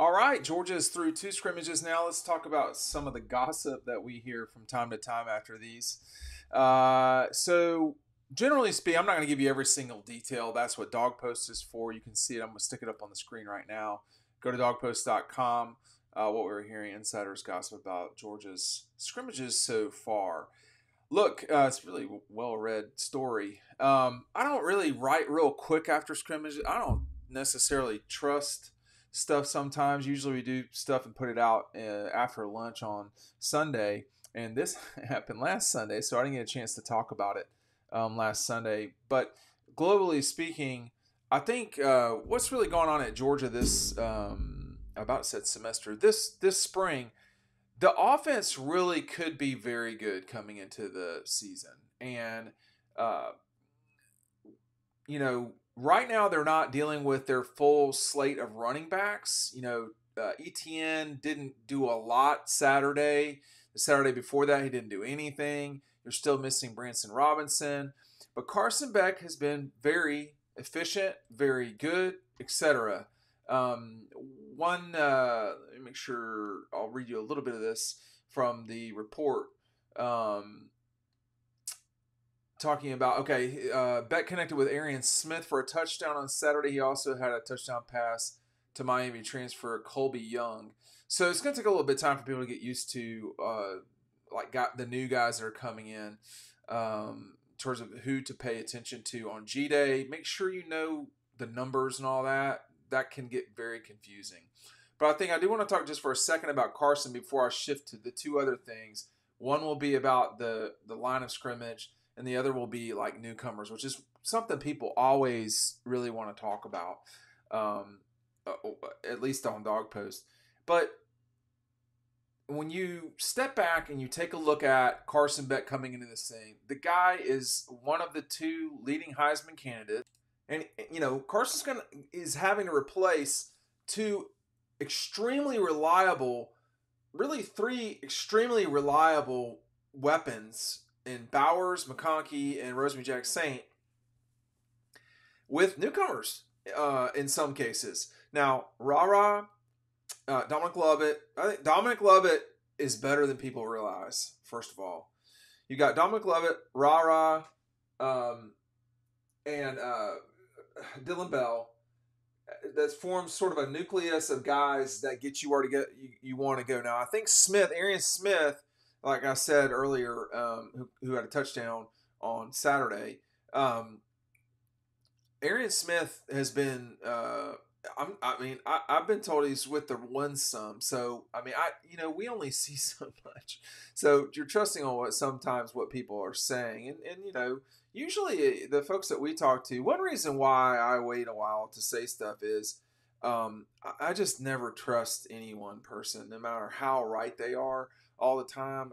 All right, Georgia is through two scrimmages now. Let's talk about some of the gossip that we hear from time to time after these. So generally speaking, I'm not going to give you every single detail. That's what Dog Post is for. You can see it. I'm going to stick it up on the screen right now. Go to dogpost.com. What we're hearing insiders gossip about Georgia's scrimmages so far. Look, it's a really well-read story. I don't really write real quick after scrimmages. I don't necessarily trust stuff sometimes. Usually we do stuff and put it out after lunch on Sunday, and this happened last Sunday, so I didn't get a chance to talk about it last Sunday. But globally speaking, I think what's really going on at Georgia this this spring, the offense really could be very good coming into the season. And you know, right now, they're not dealing with their full slate of running backs. You know, ETN didn't do a lot Saturday. The Saturday before that, he didn't do anything. You're still missing Branson Robinson. But Carson Beck has been very efficient, very good, etc. Let me make sure I'll read you a little bit of this from the report. Talking about, Beck connected with Arian Smith for a touchdown on Saturday. He also had a touchdown pass to Miami transfer Colby Young. So it's going to take a little bit of time for people to get used to, the new guys that are coming in, in terms of who to pay attention to on G-Day. Make sure you know the numbers and all that. That can get very confusing. But I think I do want to talk just for a second about Carson before I shift to the two other things. One will be about the line of scrimmage, and the other will be like newcomers, which is something people always really want to talk about, at least on Dog Post. But when you step back and you take a look at Carson Beck coming into this thing, the guy is one of the two leading Heisman candidates. And, you know, Carson is having to replace two extremely reliable, really three extremely reliable weapons in Bowers, McConkey, and Rosemary Jack Saint with newcomers in some cases. Now, Dominic Lovett. I think Dominic Lovett is better than people realize, first of all. You got Dominic Lovett, and Dylan Bell. That forms sort of a nucleus of guys that get you where to get you want to go. Now, I think Arian Smith, like I said earlier, who had a touchdown on Saturday. Arian Smith has been, I've been told he's with the one some. So, we only see so much. So you're trusting on sometimes what people are saying. And you know, usually the folks that we talk to, one reason why I wait a while to say stuff is I just never trust any one person, no matter how right they are. All the time.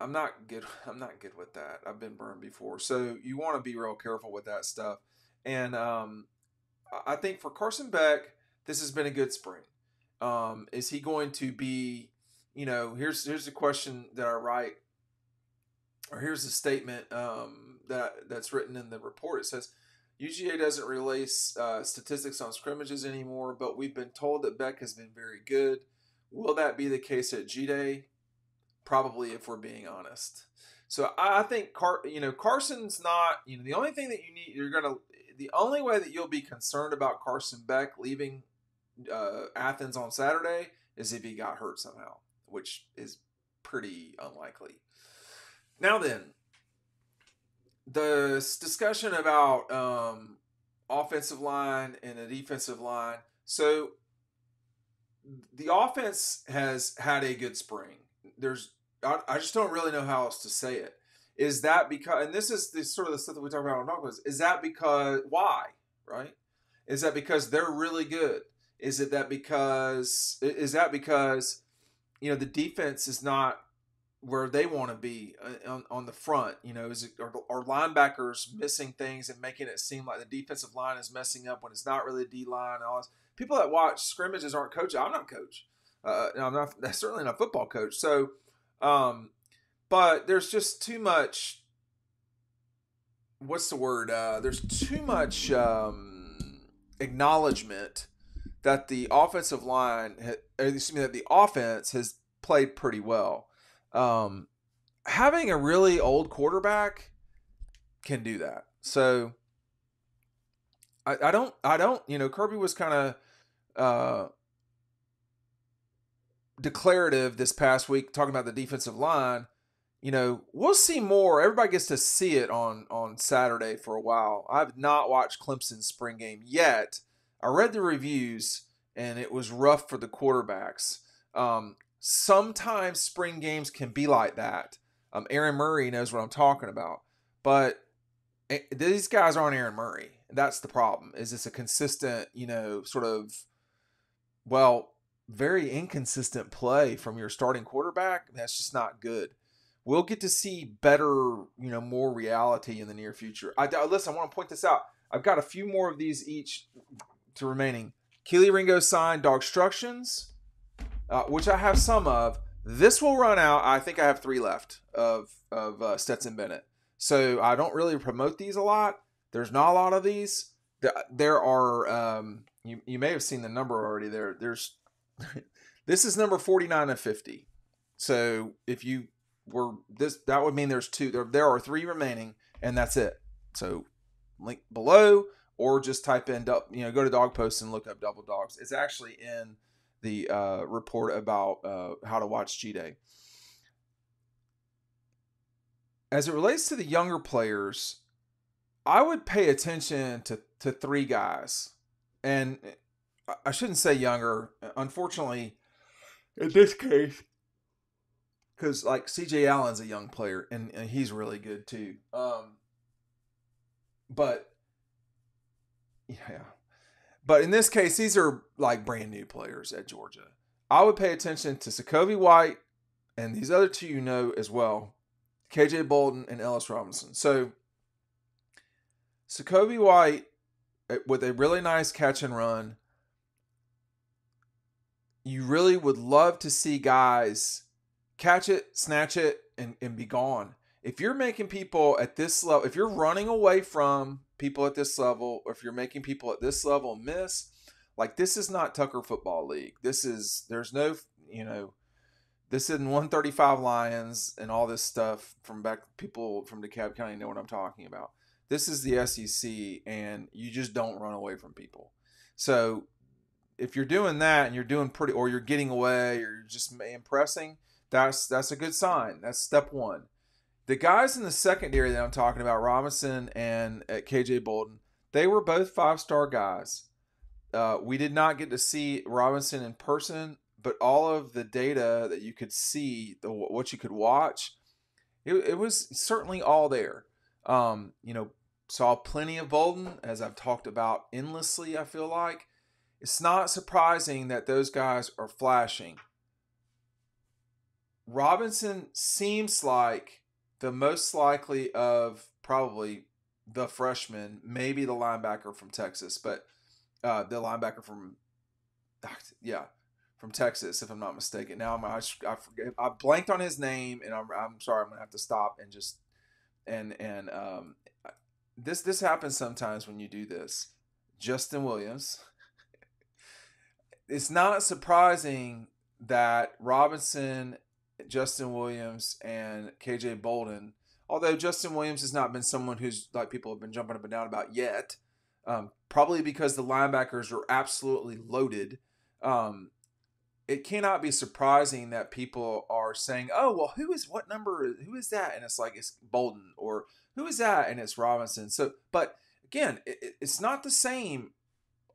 I'm not good. I'm not good with that. I've been burned before. So you want to be real careful with that stuff. And I think for Carson Beck, this has been a good spring. Is he going to be, here's the question that I write, or here's the statement that's written in the report. It says, UGA doesn't release statistics on scrimmages anymore, but we've been told that Beck has been very good. Will that be the case at G-Day? Probably, if we're being honest. So I think Carson's not. The only thing that the only way that you'll be concerned about Carson Beck leaving Athens on Saturday is if he got hurt somehow, which is pretty unlikely. Now then, the discussion about offensive line and the defensive line. So. The offense has had a good spring. I just don't really know how else to say it. Is that because, and this is the sort of the stuff that we talk about on Dog Post, is that because they're really good? Is that because the defense is not where they want to be on the front? Are linebackers missing things and making it seem like the defensive line is messing up when it's not really D line and all this? People that watch scrimmages aren't coaches. I'm not a coach. I'm certainly not a football coach. So, but there's just too much. There's too much acknowledgement that the offensive line, that the offense has played pretty well. Having a really old quarterback can do that. So I don't, you know, Kirby was kind of declarative this past week talking about the defensive line. You know, we'll see more. Everybody gets to see it on Saturday for a while. I've not watched Clemson's spring game yet. I read the reviews, and it was rough for the quarterbacks. Sometimes spring games can be like that. Aaron Murray knows what I'm talking about. But these guys aren't Aaron Murray. That's the problem, is it's a consistent, you know, sort of, well, very inconsistent play from your starting quarterback. That's just not good. We'll get to see better, you know, more reality in the near future. Listen, I want to point this out. I've got a few more of these each to remaining. Keely Ringo signed Dogstructions, which I have some of. This will run out. I think I have 3 left of Stetson Bennett. So I don't really promote these a lot. There's not a lot of these. There are, you may have seen the number already there. There's, this is number 49 of 50. So if you were this, that would mean there's 2. There are 3 remaining, and that's it. So link below, or just type in, you know, go to Dog Post and look up Double Dogs. It's actually in the report about how to watch G-Day. As it relates to the younger players, I would pay attention to 3 guys. And I shouldn't say younger. Unfortunately, in this case, because like C.J. Allen's a young player, and he's really good too. But yeah, but in this case, these are like brand new players at Georgia. I would pay attention to Sacovie White and these other 2, you know, as well, K.J. Bolden and Ellis Robinson. So Sacovie White with a really nice catch and run. You really would love to see guys catch it, snatch it, and be gone. If you're making people at this level, if you're running away from people at this level, or if you're making people at this level miss, like, this is not Tucker Football League. This is, there's no, you know, this isn't 135 Lions and all this stuff from back, people from DeKalb County know what I'm talking about. This is the SEC, and you just don't run away from people. So if you're doing that and you're doing pretty, or you're getting away, or you're just impressing, that's a good sign. That's step 1. The guys in the secondary that I'm talking about, Robinson and K.J. Bolden, they were both 5-star guys. We did not get to see Robinson in person, but all of the data that you could see, what you could watch, it was certainly all there. You know, saw plenty of Bolden, as I've talked about endlessly, I feel like. It's not surprising that those guys are flashing. Robinson seems like the most likely of probably the freshman, maybe the linebacker from Texas, but the linebacker from Texas, if I'm not mistaken. Now I blanked on his name, and I'm sorry. I'm gonna have to stop and just and this happens sometimes when you do this. Justin Williams. It's not surprising that Robinson, Justin Williams, and K.J. Bolden, although Justin Williams has not been someone who's like people have been jumping up and down about yet, probably because the linebackers are absolutely loaded. It cannot be surprising that people are saying, oh, well, who is that? And it's like, it's Bolden, or who is that? And it's Robinson. So, but again, it's not the same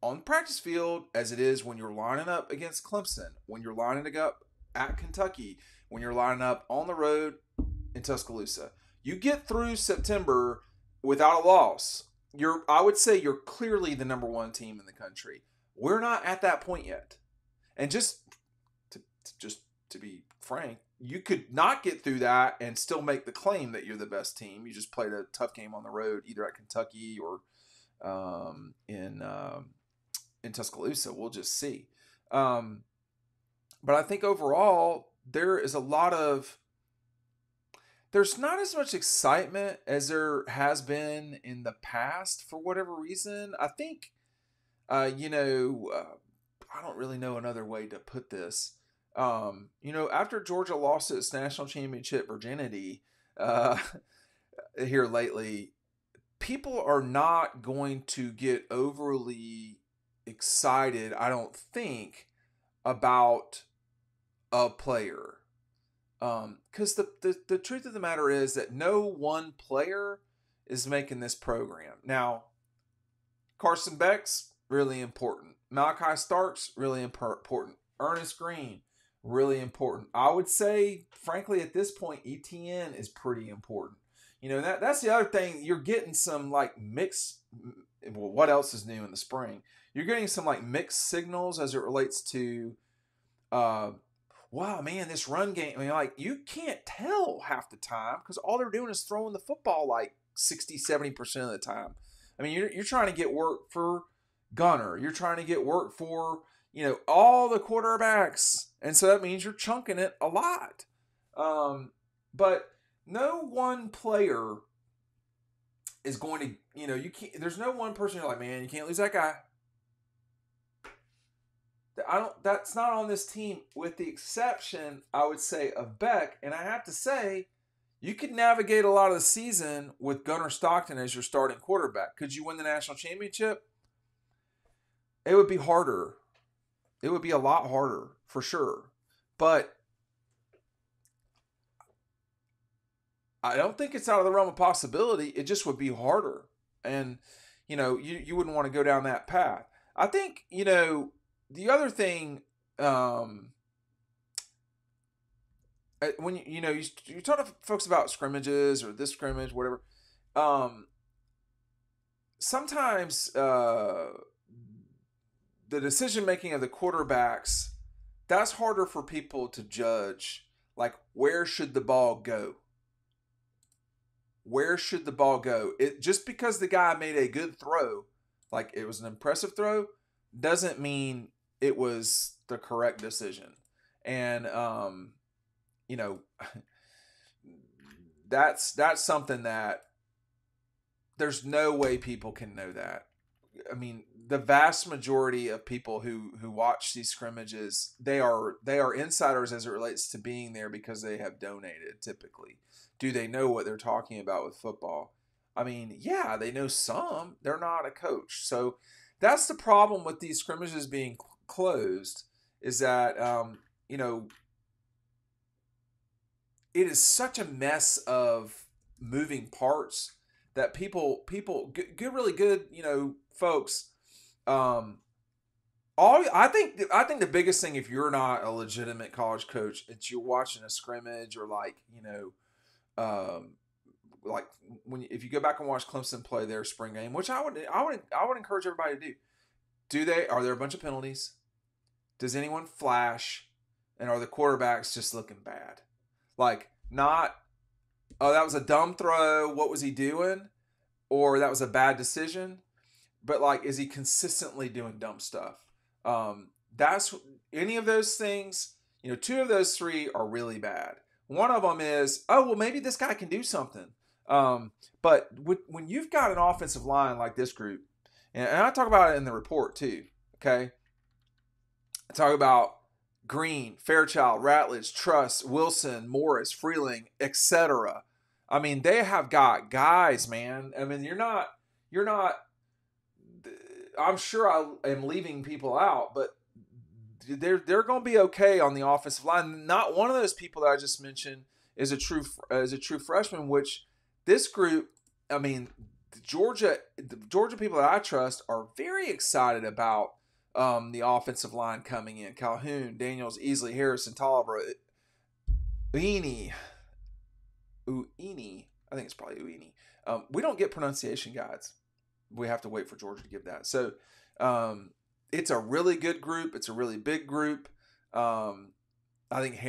on the practice field as it is when you're lining up against Clemson, when you're lining up at Kentucky, when you're lining up on the road in Tuscaloosa. You get through September without a loss. I would say you're clearly the number 1 team in the country. We're not at that point yet. And just to be frank, you could not get through that and still make the claim that you're the best team. You just played a tough game on the road, either at Kentucky or in Tuscaloosa. We'll just see. But I think overall, there's not as much excitement as there has been in the past for whatever reason. I think, I don't really know another way to put this. You know, after Georgia lost its national championship virginity here lately, people are not going to get overly excited, I don't think, about a player. Because the truth of the matter is that no one player is making this program. Now, Carson Beck's really important. Malachi Starks, really important. Ernest Green, really important. I would say, frankly, at this point, ETN is pretty important. You know, that's the other thing. You're getting some, like, mixed... Well, what else is new in the spring? You're getting some, like, mixed signals as it relates to... wow, man, this run game, I mean, like, you can't tell half the time because all they're doing is throwing the football like 60, 70% of the time. I mean, you're trying to get work for Gunner. You're trying to get work for, you know, all the quarterbacks. And so that means you're chunking it a lot. But no one player is going to, you know, you can't, there's no one person you're like, man, you can't lose that guy. That's not on this team, with the exception, I would say, of Beck. And I have to say, you could navigate a lot of the season with Gunner Stockton as your starting quarterback. Could you win the national championship? It would be harder. It would be a lot harder, for sure. But I don't think it's out of the realm of possibility. It just would be harder. And, you know, you wouldn't want to go down that path. I think, you know... The other thing, when you know you talk to folks about scrimmages or this scrimmage, whatever. Sometimes the decision making of the quarterbacks, that's harder for people to judge. Like, where should the ball go? Where should the ball go? It just because the guy made a good throw, like it was an impressive throw, doesn't mean it was the correct decision. And, you know, that's something that there's no way people can know that. I mean, the vast majority of people who watch these scrimmages, they are insiders as it relates to being there because they have donated typically. Do they know what they're talking about with football? I mean, yeah, they know some. They're not a coach. So that's the problem with these scrimmages being closed, is that, you know, it is such a mess of moving parts that people, really good, you know, folks, I think the biggest thing, if you're not a legitimate college coach, it's you're watching a scrimmage or, like, you know, like if you go back and watch Clemson play their spring game, which I would encourage everybody to do. Are there a bunch of penalties? Does anyone flash? And are the quarterbacks just looking bad? Like, not, oh, that was a dumb throw, what was he doing? Or that was a bad decision. But, like, is he consistently doing dumb stuff? That's any of those things. You know, two of those three are really bad. One of them is, oh, well, maybe this guy can do something. But when you've got an offensive line like this group, and I talk about it in the report too, okay? I talk about Green, Fairchild, Ratledge, Truss, Wilson, Morris, Freeling, etc. I mean, they have got guys, man. I mean, you're not, I'm sure I am leaving people out, but they're going to be okay on the offensive line. Not one of those people that I just mentioned is a true freshman, which this group, I mean, the Georgia people that I trust are very excited about the offensive line coming in. Calhoun, Daniels, Easley, Harrison, Tolliver, Uini. I think it's probably Uini. We don't get pronunciation guides. We have to wait for Georgia to give that. So, it's a really good group. It's a really big group. I think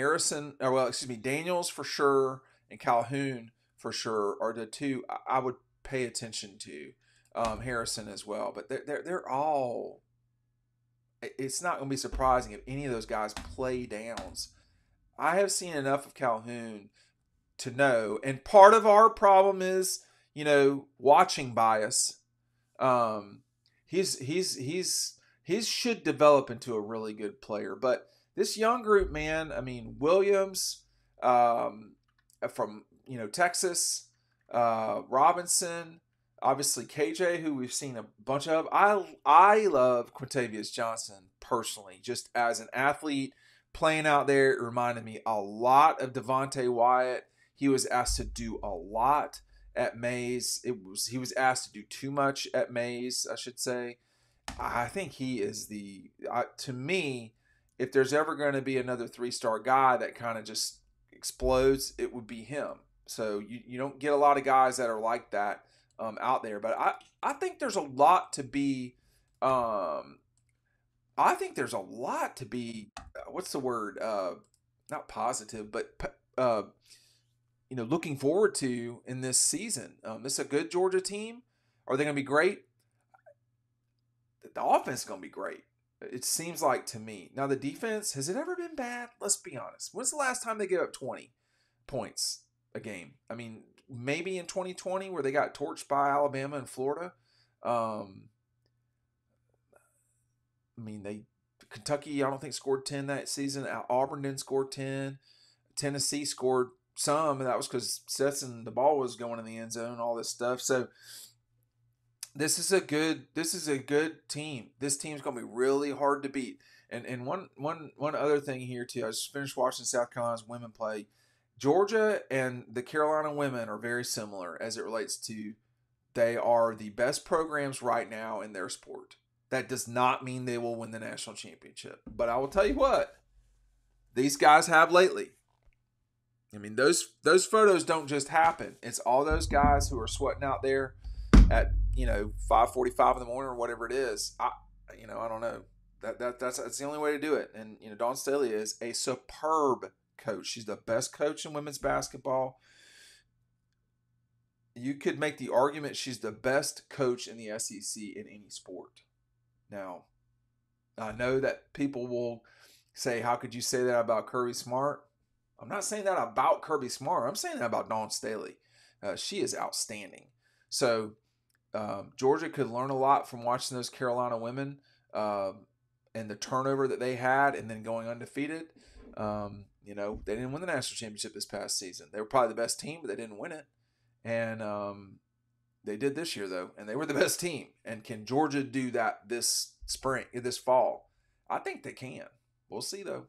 Daniels for sure and Calhoun for sure are the two I would pay attention to. Harrison as well, but they're all. It's not going to be surprising if any of those guys play downs. I have seen enough of Calhoun to know, and part of our problem is, you know, watching bias. He's his should develop into a really good player. But this young group, man, I mean, Williams from, you know, Texas, Robinson, obviously K.J., who we've seen a bunch of. I love Quintavious Johnson personally, just as an athlete playing out there. It reminded me a lot of Devontae Wyatt. He was asked to do a lot at Mays. He was asked to do too much at Mays, I should say. I think he is the, to me, if there's ever going to be another three-star guy that kind of just explodes, it would be him. So you don't get a lot of guys that are like that out there. But I think there's a lot to be what's the word? Not positive, but you know, looking forward to in this season. This is a good Georgia team. Are they going to be great? The offense is going to be great, it seems like to me. Now, the defense, has it ever been bad? Let's be honest. When's the last time they gave up 20 points a game? I mean, maybe in 2020 where they got torched by Alabama and Florida. I mean, Kentucky, I don't think, scored 10 that season. Auburn didn't score 10. Tennessee scored some, and that was because Stetson, the ball was going in the end zone, all this stuff. So, This is a good team. This team's gonna be really hard to beat. And one other thing here too. I just finished watching South Carolina's women play. Georgia and the Carolina women are very similar as it relates to they are the best programs right now in their sport. That does not mean they will win the national championship. But I will tell you what, these guys have lately. I mean, those photos don't just happen. It's all those guys who are sweating out there at, you know, 5:45 in the morning or whatever it is. I don't know. That's the only way to do it. And, you know, Dawn Staley is a superb coach. She's the best coach in women's basketball. You could make the argument she's the best coach in the SEC in any sport. Now, I know that people will say, how could you say that about Kirby Smart? I'm not saying that about Kirby Smart. I'm saying that about Dawn Staley. She is outstanding. So, Georgia could learn a lot from watching those Carolina women and the turnover that they had and then going undefeated. You know, they didn't win the national championship this past season. They were probably the best team, but they didn't win it. And they did this year, though, and they were the best team. And can Georgia do that this fall? I think they can. We'll see, though.